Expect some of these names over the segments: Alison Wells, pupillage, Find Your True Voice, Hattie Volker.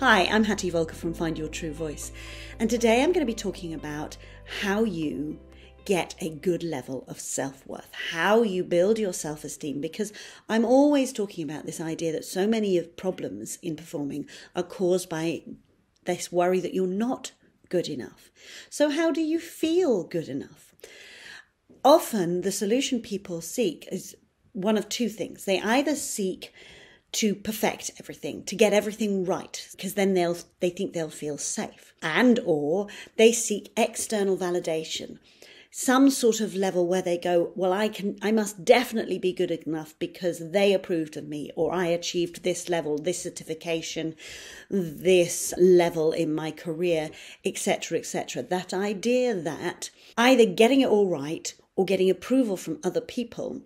Hi, I'm Hattie Volker from Find Your True Voice, and today I'm going to be talking about how you get a good level of self-worth, how you build your self-esteem, because I'm always talking about this idea that so many of problems in performing are caused by this worry that you're not good enough. So how do you feel good enough? Often the solution people seek is one of two things. They either seek to perfect everything, to get everything right, because then they think they'll feel safe, and or they seek external validation, some sort of level where they go, well, I must definitely be good enough because they approved of me, or I achieved this level, this certification, this level in my career, etc., etc. That idea that either getting it all right or getting approval from other people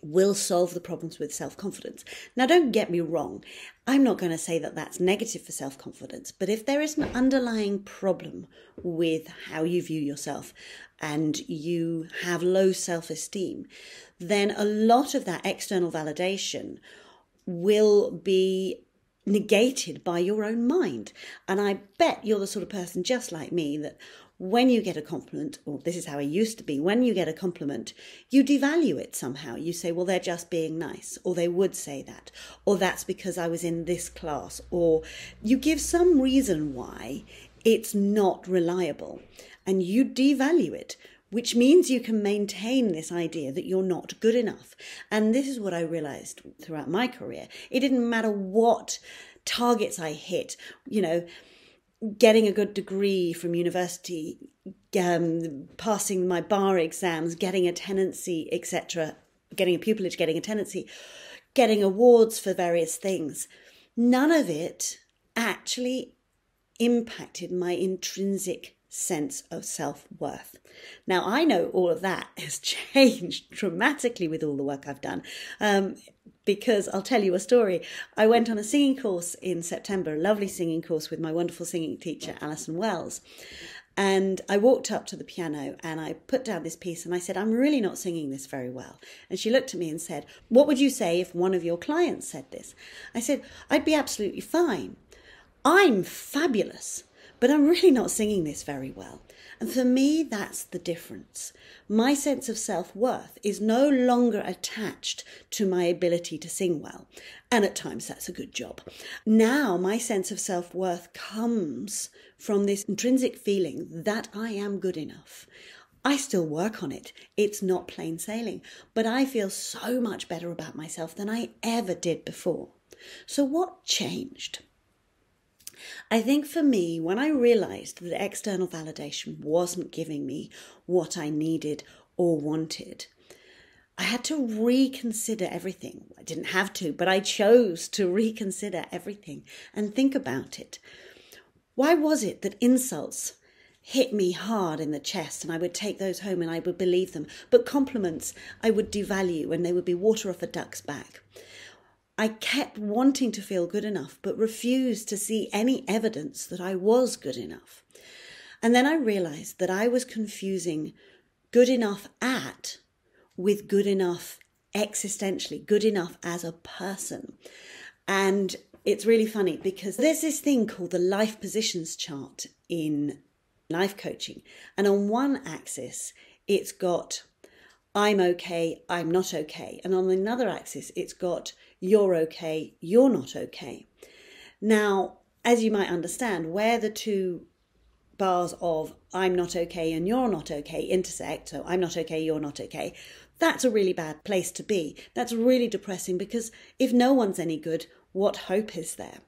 will solve the problems with self-confidence. Now, don't get me wrong. I'm not going to say that that's negative for self-confidence, but if there is an underlying problem with how you view yourself and you have low self-esteem, then a lot of that external validation will be negated by your own mind. And I bet you're the sort of person just like me that when you get a compliment, or this is how I used to be, when you get a compliment, you devalue it somehow. You say, well, they're just being nice, or they would say that, or that's because I was in this class, or you give some reason why it's not reliable, and you devalue it, which means you can maintain this idea that you're not good enough. And this is what I realized throughout my career. It didn't matter what targets I hit, you know, getting a good degree from university, passing my bar exams, getting a tenancy, etc., getting a pupillage, getting a tenancy, getting awards for various things. None of it actually impacted my intrinsic sense of self-worth. Now, I know all of that has changed dramatically with all the work I've done, because I'll tell you a story. I went on a singing course in September, a lovely singing course with my wonderful singing teacher, Alison Wells. And I walked up to the piano and I put down this piece and I said, I'm really not singing this very well. And she looked at me and said, what would you say if one of your clients said this? I said, I'd be absolutely fine. I'm fabulous, but I'm really not singing this very well. And for me, that's the difference. My sense of self-worth is no longer attached to my ability to sing well. And at times, that's a good job. Now, my sense of self-worth comes from this intrinsic feeling that I am good enough. I still work on it. It's not plain sailing, but I feel so much better about myself than I ever did before. So what changed? I think for me, when I realized that external validation wasn't giving me what I needed or wanted, I had to reconsider everything. I didn't have to, but I chose to reconsider everything and think about it. Why was it that insults hit me hard in the chest and I would take those home and I would believe them, but compliments I would devalue and they would be water off a duck's back? I kept wanting to feel good enough, but refused to see any evidence that I was good enough. And then I realized that I was confusing good enough at with good enough existentially, good enough as a person. And it's really funny because there's this thing called the life positions chart in life coaching. And on one axis, it's got I'm okay, I'm not okay. And on another axis, it's got you're okay, you're not okay. Now, as you might understand, where the two bars of I'm not okay and you're not okay intersect, so I'm not okay, you're not okay, that's a really bad place to be. That's really depressing because if no one's any good, what hope is there?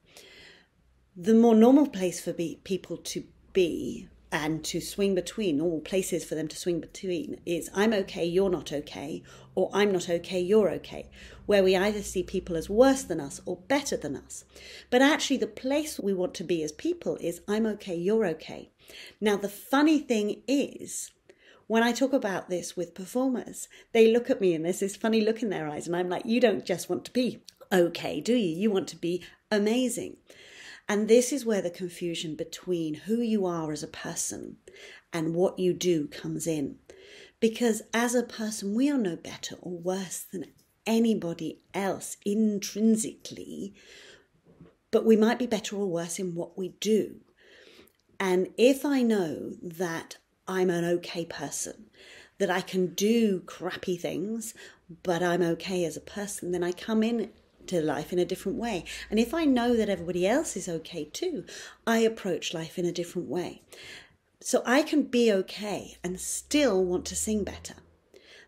The more normal place for people to be and to swing between, all places for them to swing between, is I'm okay, you're not okay, or I'm not okay, you're okay, where we either see people as worse than us or better than us. But actually the place we want to be as people is I'm okay, you're okay. Now the funny thing is, when I talk about this with performers, they look at me and there's this funny look in their eyes and I'm like, you don't just want to be okay, do you? You want to be amazing. And this is where the confusion between who you are as a person and what you do comes in. Because as a person, we are no better or worse than anybody else intrinsically. but we might be better or worse in what we do. And if I know that I'm an okay person, that I can do crappy things, but I'm okay as a person, then I come in to life in a different way. And if I know that everybody else is okay too, I approach life in a different way. So I can be okay and still want to sing better.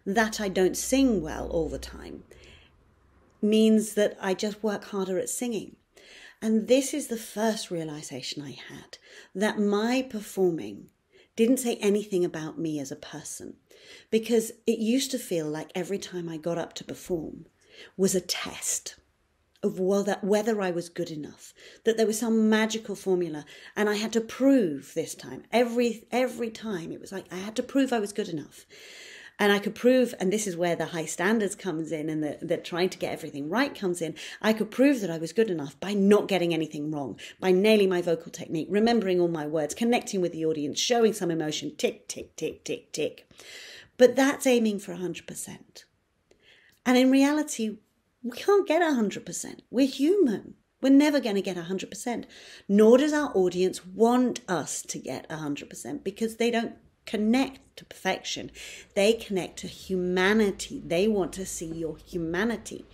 That I don't sing well all the time means that I just work harder at singing. And this is the first realization I had, that my performing didn't say anything about me as a person, because it used to feel like every time I got up to perform was a test of whether I was good enough, that there was some magical formula and I had to prove this time. Every time it was like I had to prove I was good enough. And I could prove, and this is where the high standards comes in and the trying to get everything right comes in, I could prove that I was good enough by not getting anything wrong, by nailing my vocal technique, remembering all my words, connecting with the audience, showing some emotion, tick, tick, tick, tick, tick. But that's aiming for 100%. And in reality, we can't get 100%. We're human. We're never going to get 100%. Nor does our audience want us to get 100% because they don't connect to perfection. They connect to humanity. They want to see your humanity.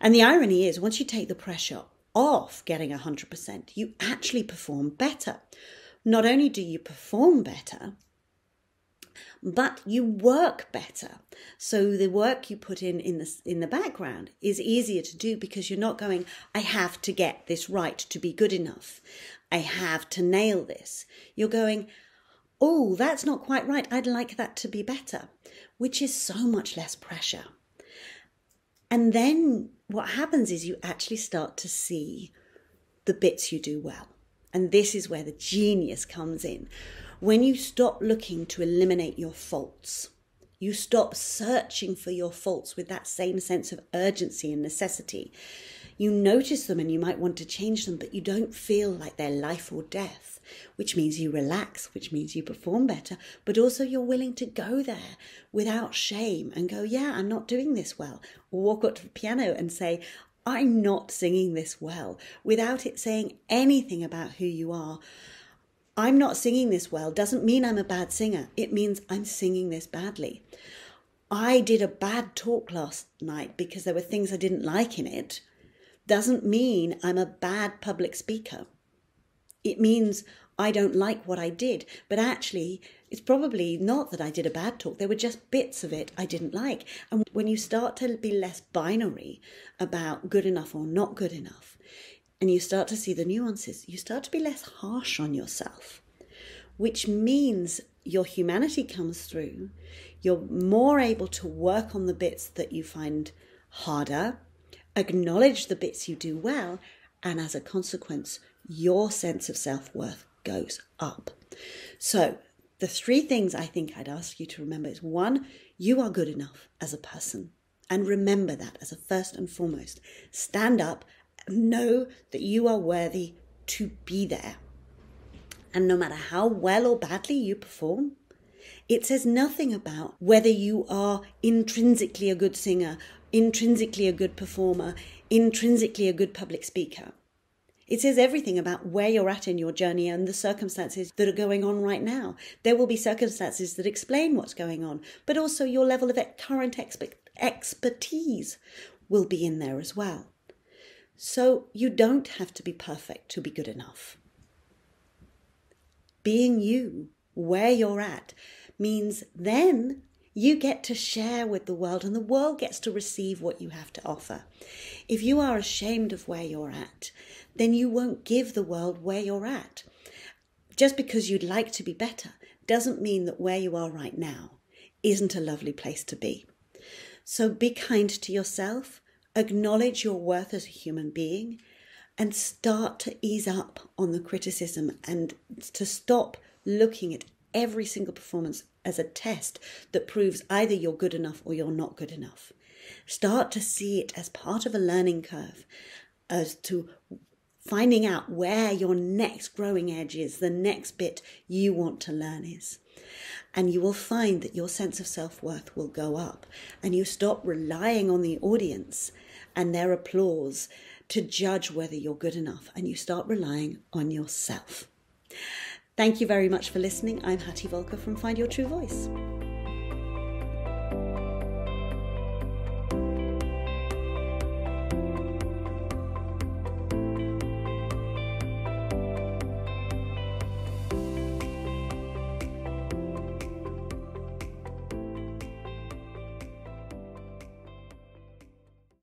And the irony is, once you take the pressure off getting 100%, you actually perform better. Not only do you perform better, but you work better. So the work you put in the background is easier to do because you're not going, I have to get this right to be good enough. I have to nail this. You're going, oh, that's not quite right. I'd like that to be better, which is so much less pressure. And then what happens is you actually start to see the bits you do well. And this is where the genius comes in. When you stop looking to eliminate your faults, you stop searching for your faults with that same sense of urgency and necessity. You notice them and you might want to change them, but you don't feel like they're life or death, which means you relax, which means you perform better, but also you're willing to go there without shame and go, yeah, I'm not doing this well. Or walk up to the piano and say, I'm not singing this well, without it saying anything about who you are. I'm not singing this well doesn't mean I'm a bad singer. It means I'm singing this badly. I did a bad talk last night because there were things I didn't like in it. Doesn't mean I'm a bad public speaker. It means I don't like what I did. But actually, it's probably not that I did a bad talk. There were just bits of it I didn't like. And when you start to be less binary about good enough or not good enough, and you start to see the nuances, you start to be less harsh on yourself, which means your humanity comes through. You're more able to work on the bits that you find harder, acknowledge the bits you do well, and as a consequence, your sense of self-worth goes up. So the three things I think I'd ask you to remember is, one, you are good enough as a person. And remember that as a first and foremost. Stand up and know that you are worthy to be there. And no matter how well or badly you perform, it says nothing about whether you are intrinsically a good singer, intrinsically a good performer, intrinsically a good public speaker. It says everything about where you're at in your journey and the circumstances that are going on right now. There will be circumstances that explain what's going on, but also your level of current expertise will be in there as well. So you don't have to be perfect to be good enough. Being you, where you're at, means then you get to share with the world and the world gets to receive what you have to offer. If you are ashamed of where you're at, then you won't give the world where you're at. Just because you'd like to be better doesn't mean that where you are right now isn't a lovely place to be. So be kind to yourself, acknowledge your worth as a human being, and start to ease up on the criticism and to stop looking at every single performance as a test that proves either you're good enough or you're not good enough. Start to see it as part of a learning curve, as to finding out where your next growing edge is, the next bit you want to learn is. And you will find that your sense of self-worth will go up and you stop relying on the audience and their applause to judge whether you're good enough, and you start relying on yourself. Thank you very much for listening. I'm Hattie Volker from Find Your True Voice.